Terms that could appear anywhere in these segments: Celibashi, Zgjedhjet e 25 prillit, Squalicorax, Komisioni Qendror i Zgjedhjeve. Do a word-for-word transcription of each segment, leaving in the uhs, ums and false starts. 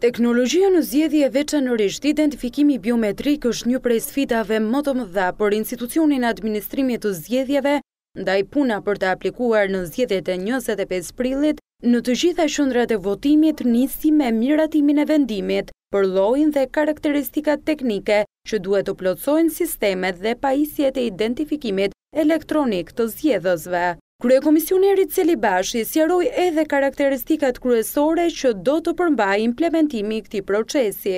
Teknologjia në zgjedhje, veçanërisht identifikimi biometrik, është një prej sfidave më të mëdha për institucionin e administrimit të zgjedhjeve, ndaj puna për të aplikuar në zgjedhjet e njëzet e pesë prillit, në të gjitha qendrat e votimit nisi me miratimin e vendimit për llojin dhe karakteristikat teknike që duhet të plotësojnë sistemet dhe pajisjet e identifikimit elektronik të zgjedhësve. Kryekomisioneri Celibashi sqaroi edhe karakteristikat kryesore që do të përmbajë implementimi i këtij procesi.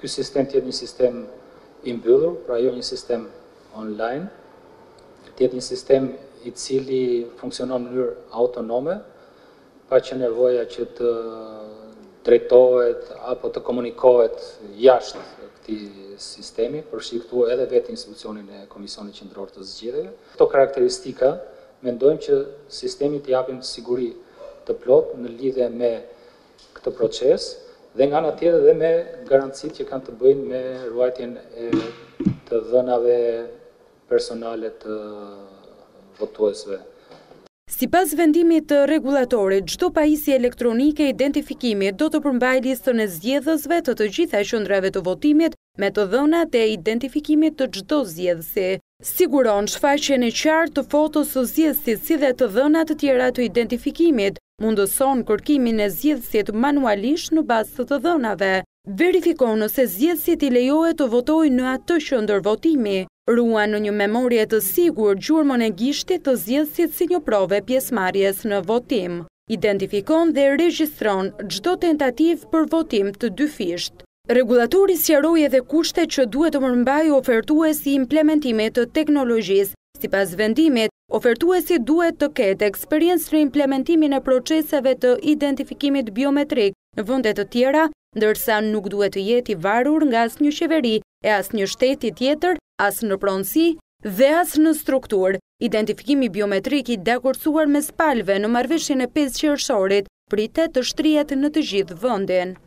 Ky sistem të jetë një sistem i mbyllur, pra jo një sistem online, të jetë një sistem i cili funksionon në mënyrë autonome, pa që nevoja që të drejtohet apo të komunikohet jashtë këtij sistemi, përfshi këtu edhe vetë institucionin e Komisionit Qendror të Zgjedhjeve. Këto karakteristika mendojmë që sistemi të japim siguri të plot në lidhje me këtë proces dhe nga ana tjetër dhe me garancitë që kanë të bëjnë me ruajtjen e të dhënave personale të votuesve. Sipas vendimit të rregullatorit, çdo pajisje elektronike e identifikimit do të përmbajë listën e zgjedhësve të të gjitha qendrave të votimit me të dhënat e identifikimit të çdo zgjedhësi. Siguron shfaqjen e qartë të fotos së zgjedhësit si dhe të dhënat të tjera të identifikimit, mundëson kërkimin e zgjedhësit manualisht në bazë të të dhënave, verifikon nëse zgjedhësit i lejohet të votojë në atë qendër votimi, ruan në një memorie të sigurt gjurmën e gishtit të zgjedhësit si një provë pjesëmarrjes në votim, identifikon dhe regjistron çdo tentativë për votim të dyfisht. Regulatori sqaroi edhe kushtet që duhet të përmbajë ofertuesi i implementimit të teknologjisë. Sipas vendimit, ofertuesi duhet të ketë eksperiencë në implementimin e proceseve të identifikimit biometrik në vende të tjera, ndërsa nuk duhet të jetë i varur nga asnjë qeveri e asnjë shteti tjetër, as në pronësi dhe as në strukturë. Identifikimi biometrik i dakorcuar mes palëve në marrëveshjen e pesë qershorit pritet të shtrihet në të gjithë vendin.